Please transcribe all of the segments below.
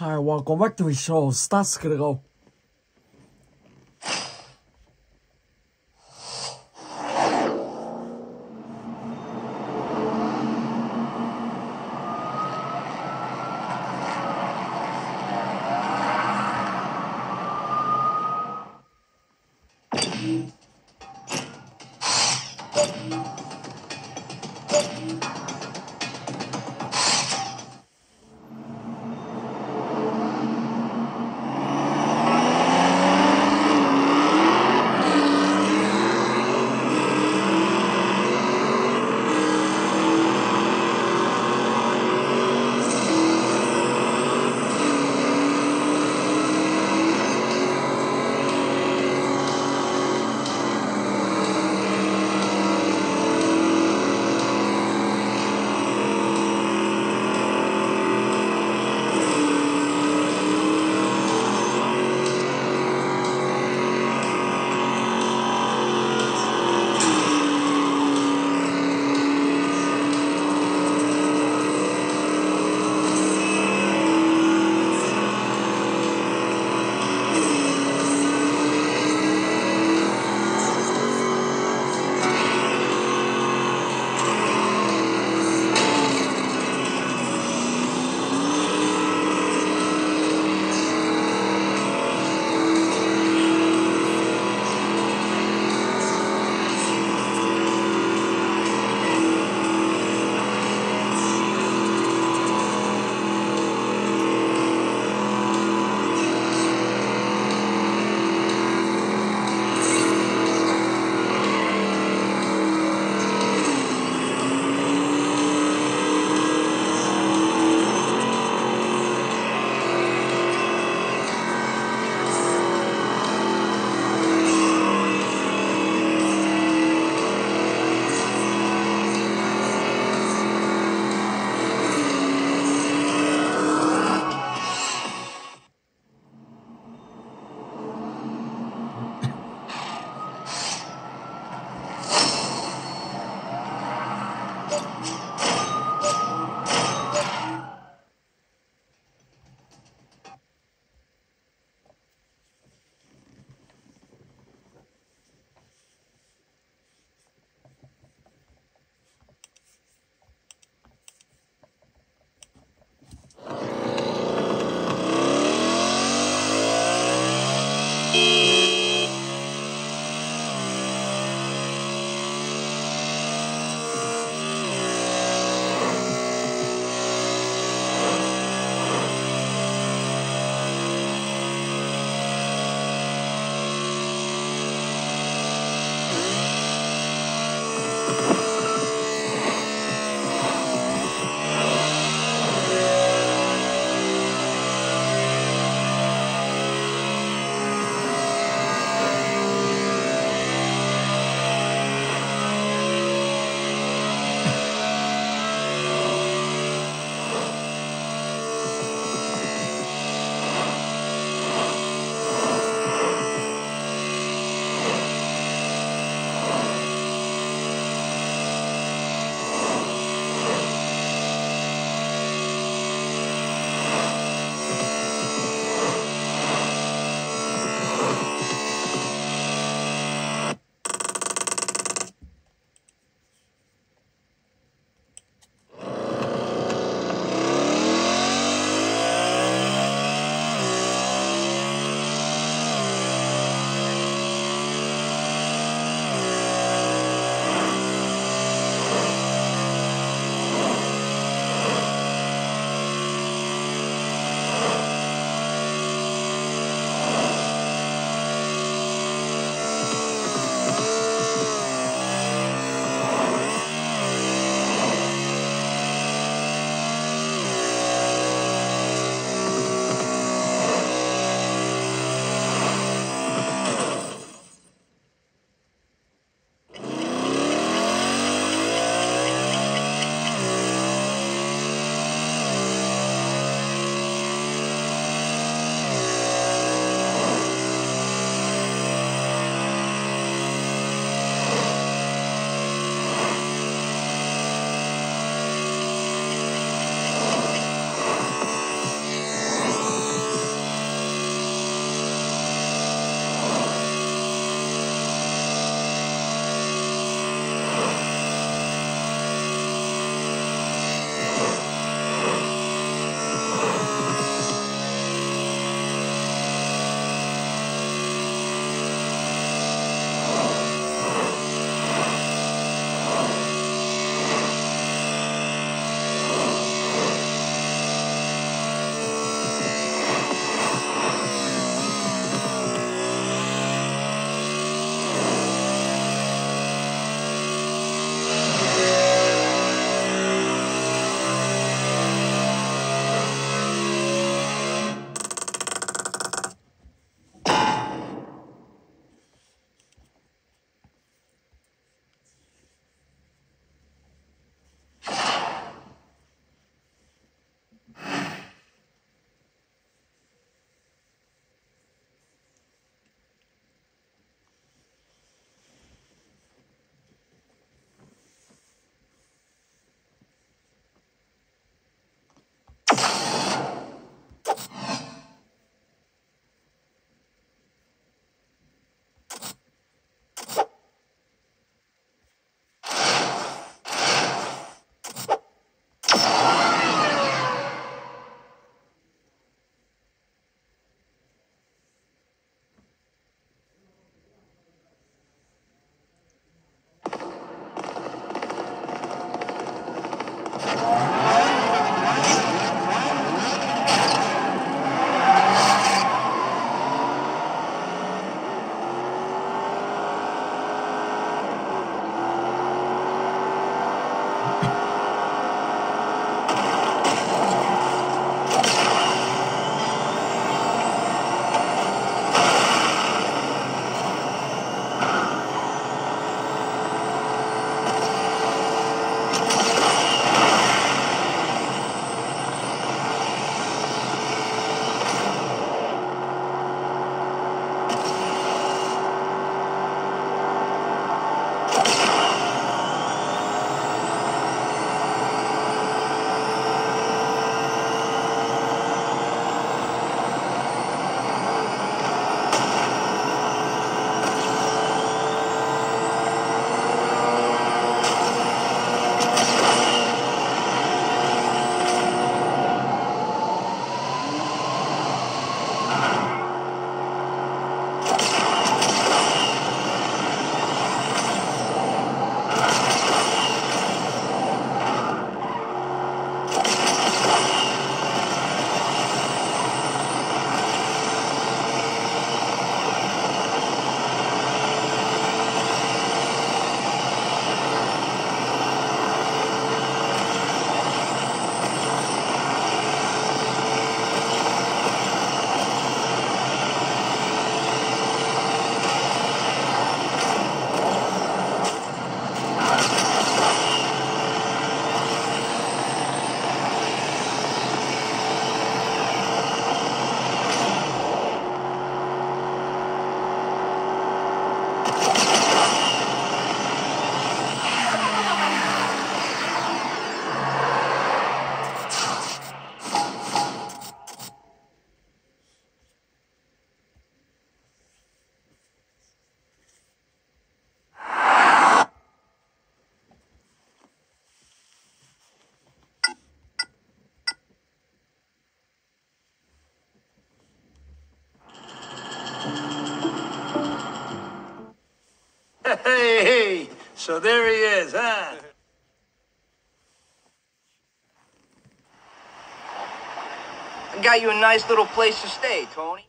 Hi, welcome back to my show. Starts gonna go. So there he is, huh? I got you a nice little place to stay, Tony.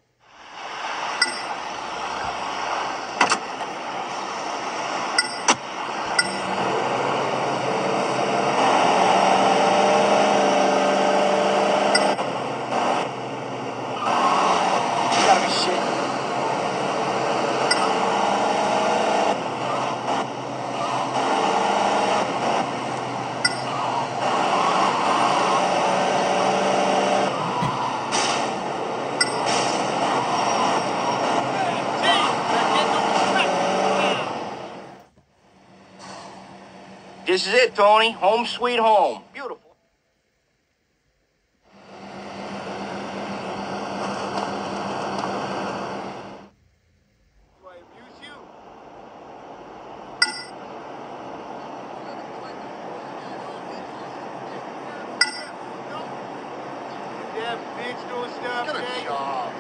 This is it, Tony. Home sweet home. Beautiful. Do I abuse you? Yeah, bitch, doing stuff. Get a job.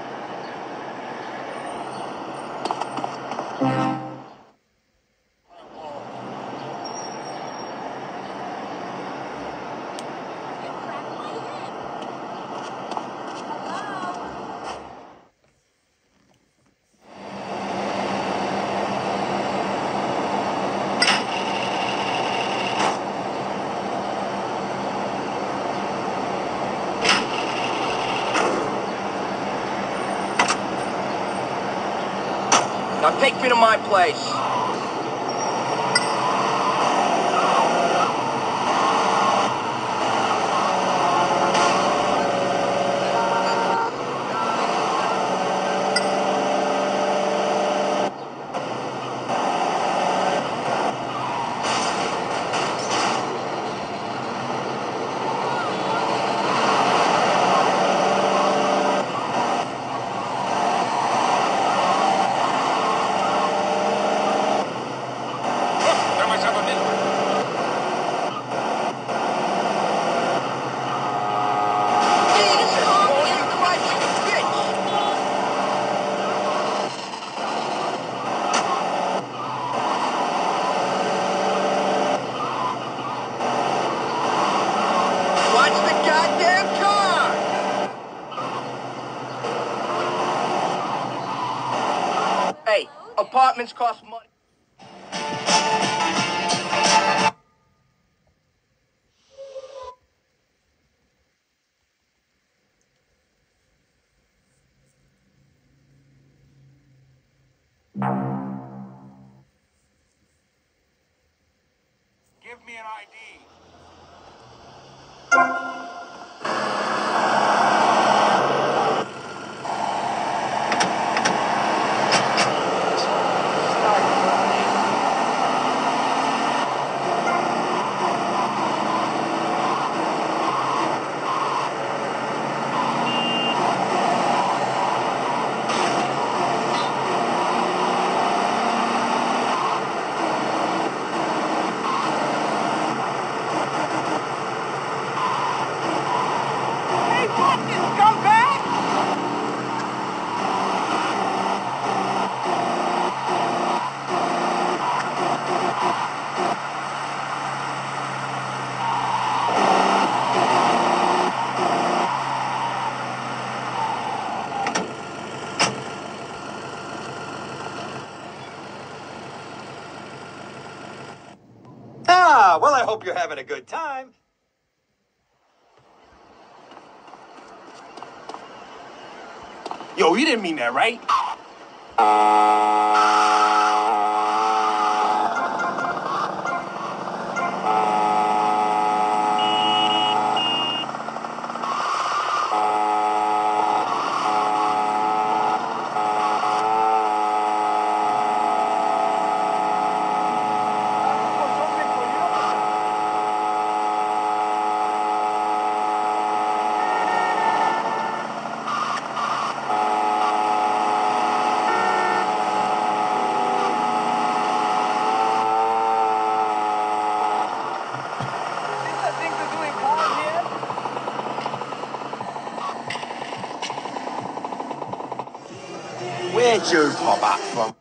Now take me to my place. Apartments cost money. Give me an ID. Well, I hope you're having a good time. Yo, you didn't mean that, right? Where'd you pop up from?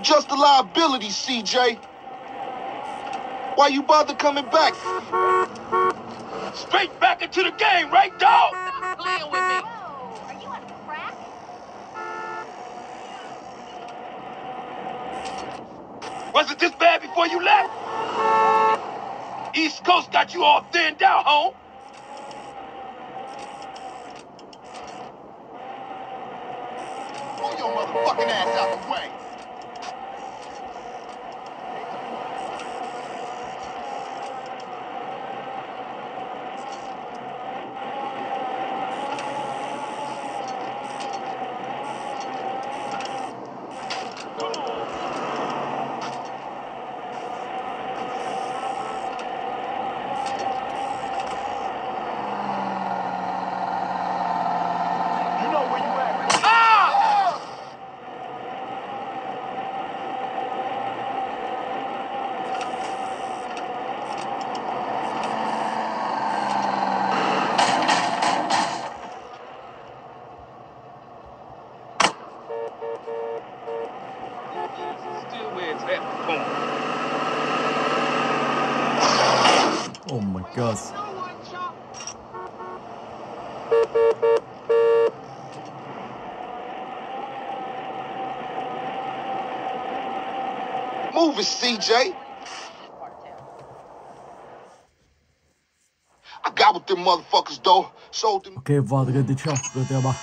you just a liability, CJ. Why you bother coming back? Straight back into the game, right, dog? Stop playing with me. Whoa, are you on crack? Was it this bad before you left? East Coast got you all thinned out, home. Pull your motherfucking ass out the way. Oh my God. Move it, CJ. I got with them motherfuckers though. Sold them. Okay, vad gör det chans för det bara.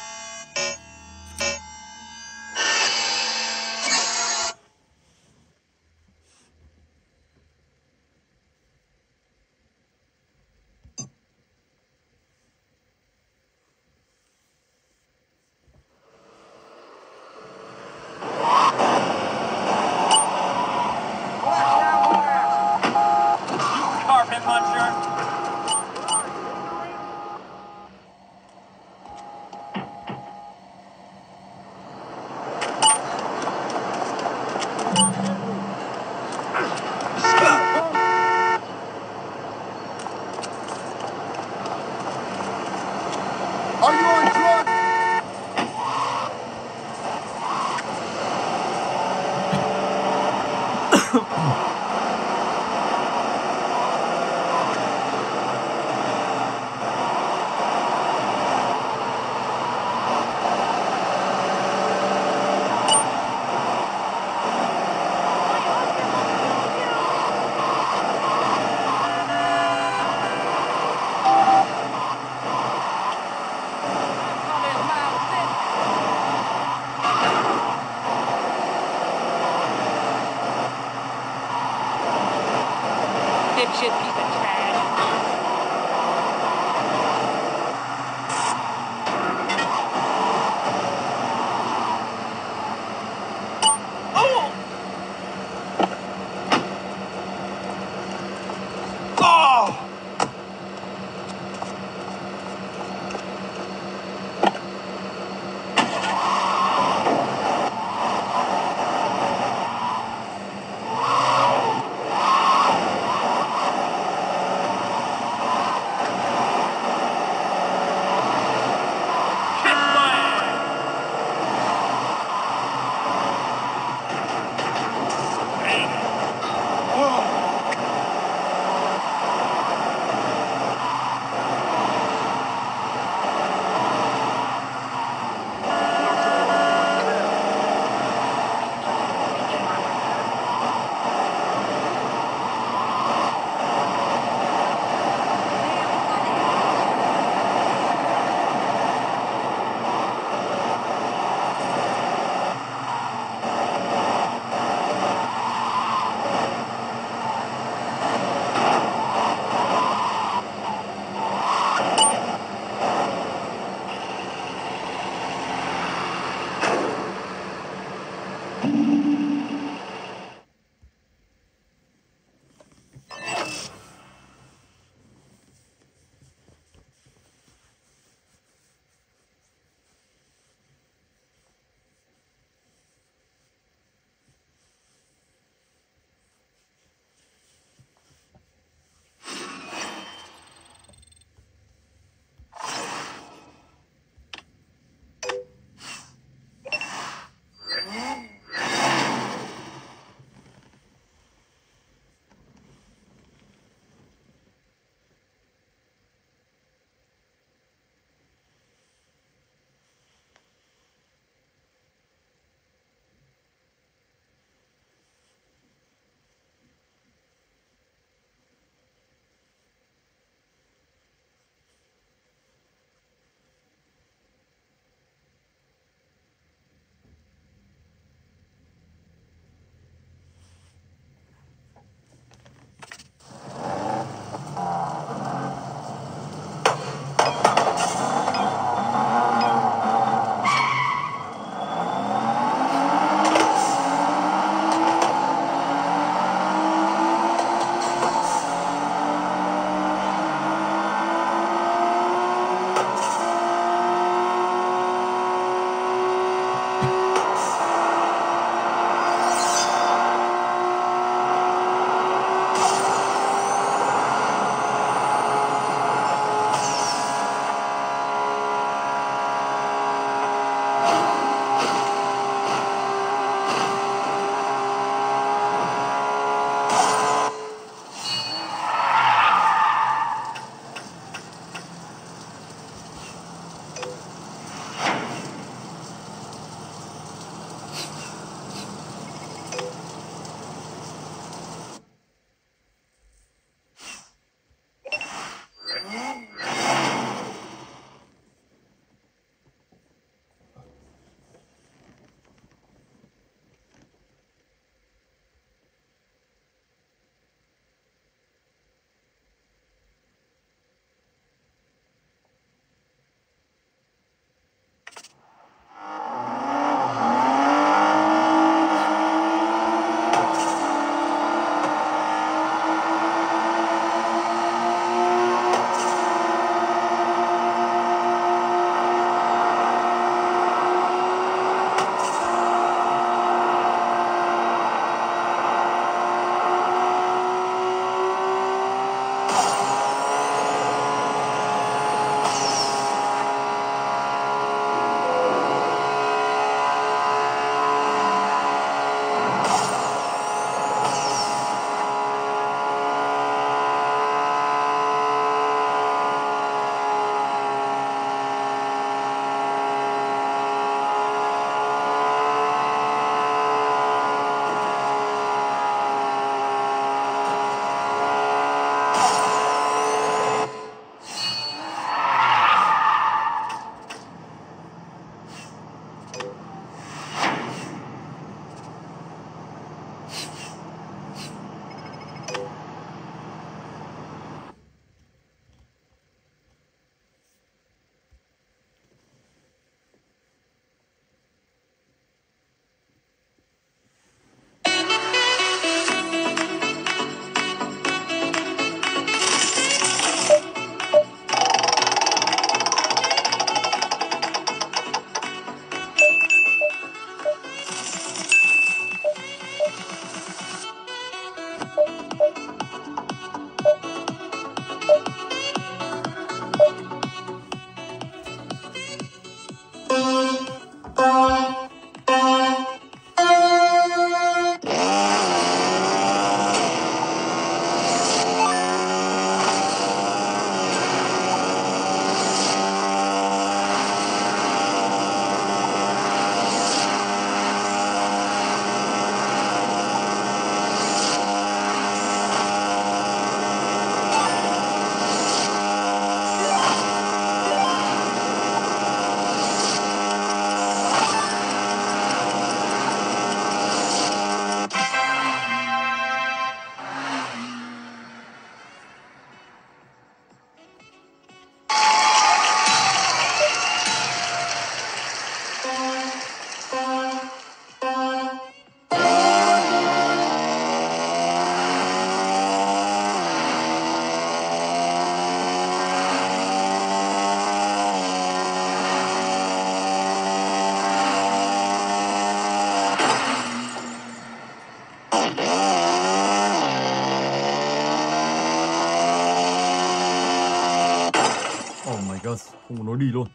không nói đi luôn.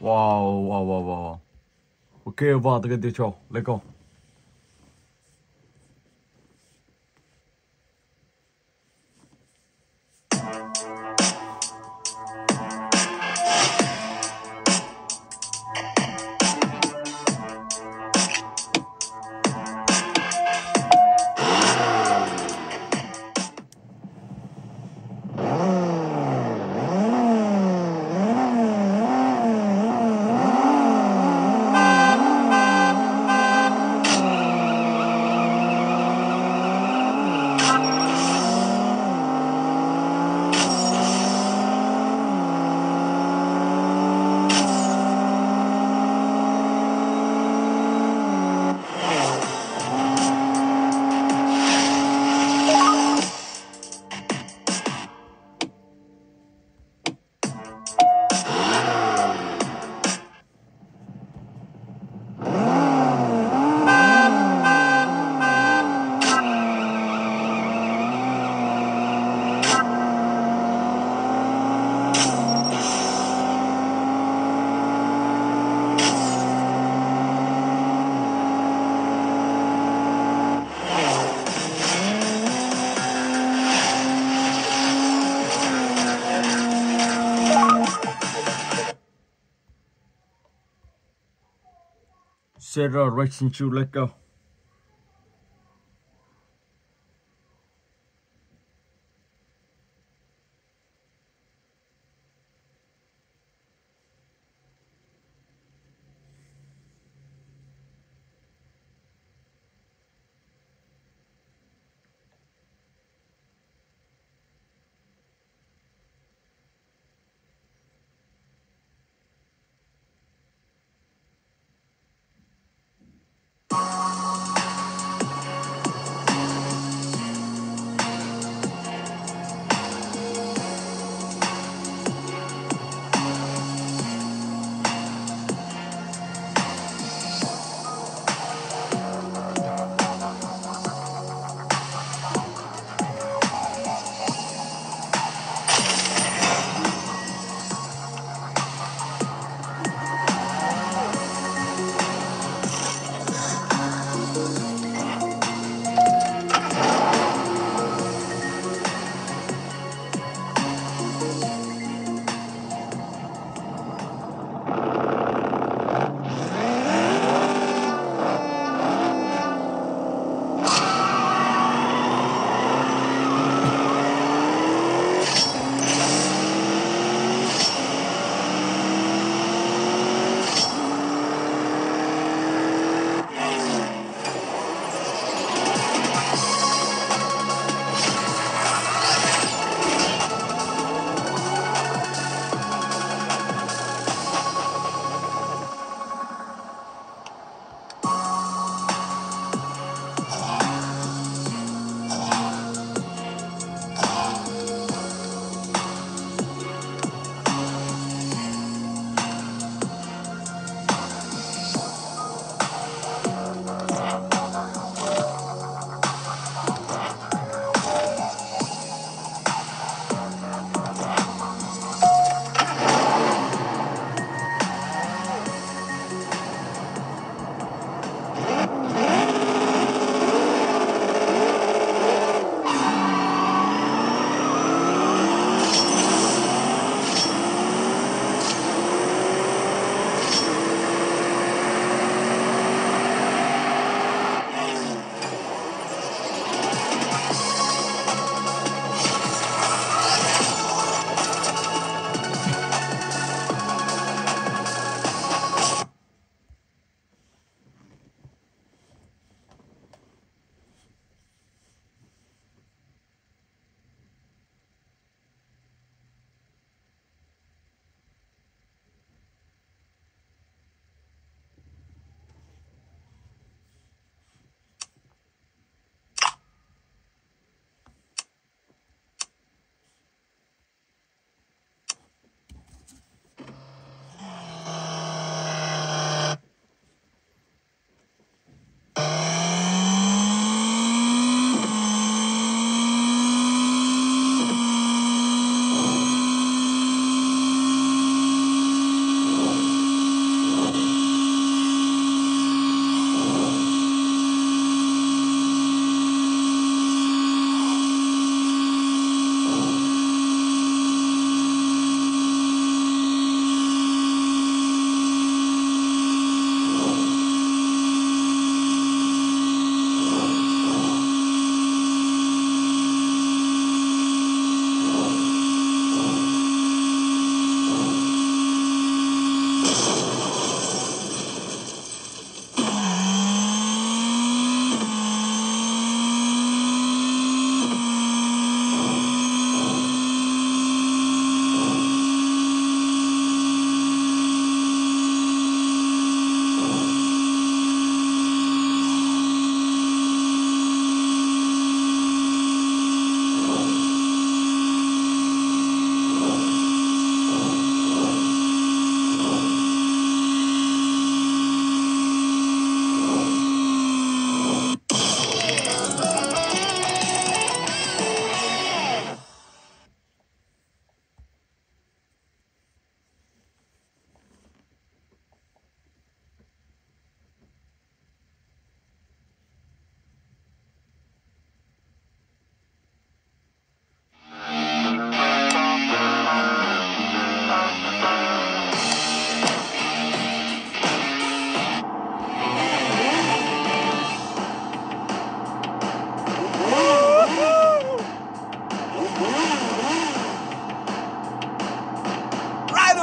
Wow, wow, wow, wow. Ok, vào từ cái tiêu trầu, lấy con. Sarah Racing Shoe, let go.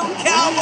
Cowboy!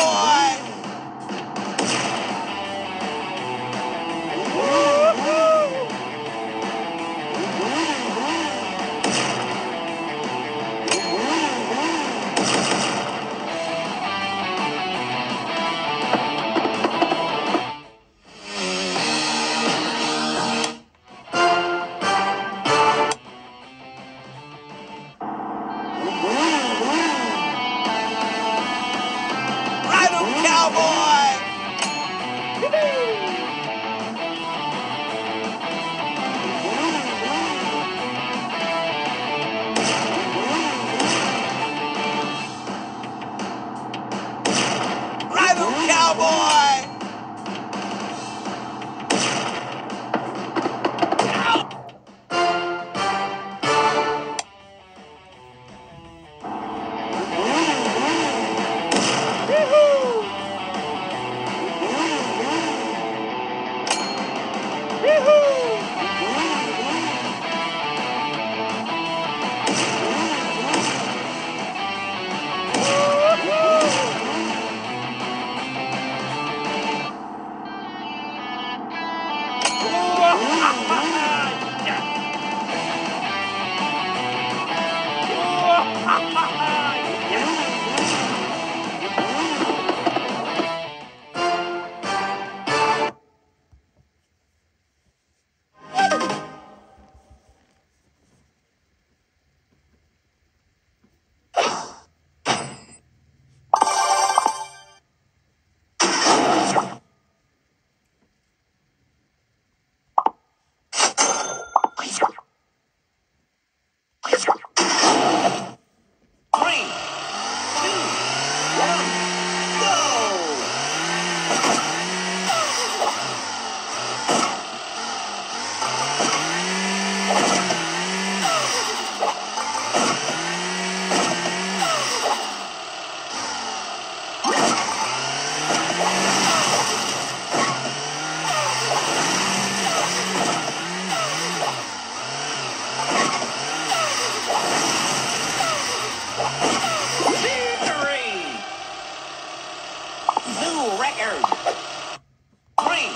Cowboy!